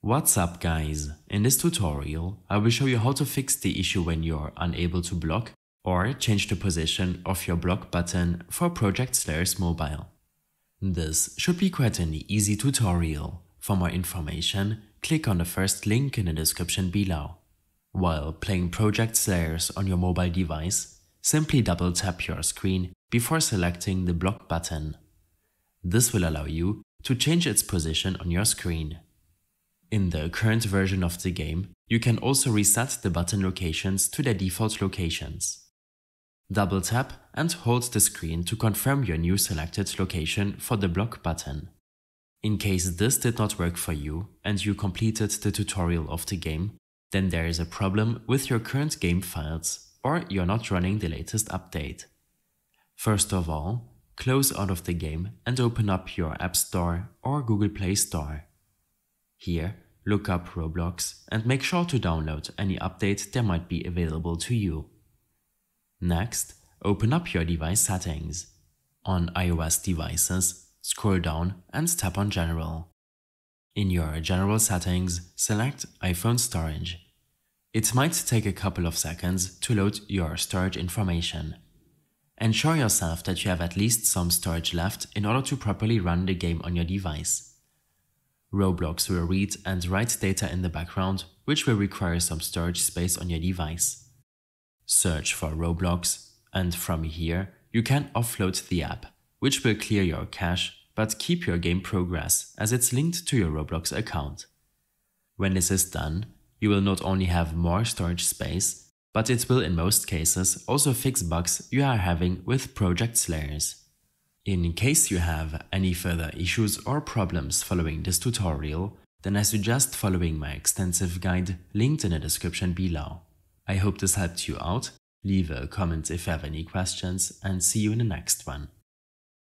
What's up guys, in this tutorial I will show you how to fix the issue when you're unable to block or change the position of your block button for Project Slayers Mobile. This should be quite an easy tutorial. For more information, click on the first link in the description below. While playing Project Slayers on your mobile device, simply double tap your screen before selecting the block button. This will allow you to change its position on your screen. In the current version of the game, you can also reset the button locations to their default locations. Double tap and hold the screen to confirm your new selected location for the block button. In case this did not work for you and you completed the tutorial of the game, then there is a problem with your current game files or you're not running the latest update. First of all, close out of the game and open up your App Store or Google Play Store. Here, look up Roblox and make sure to download any update there might be available to you. Next, open up your device settings. On iOS devices, scroll down and tap on General. In your General settings, select iPhone storage. It might take a couple of seconds to load your storage information. Ensure yourself that you have at least some storage left in order to properly run the game on your device. Roblox will read and write data in the background, which will require some storage space on your device. Search for Roblox, and from here you can offload the app, which will clear your cache but keep your game progress as it's linked to your Roblox account. When this is done, you will not only have more storage space, but it will in most cases also fix bugs you are having with Project Slayers. In case you have any further issues or problems following this tutorial, then I suggest following my extensive guide linked in the description below. I hope this helped you out. Leave a comment if you have any questions and see you in the next one.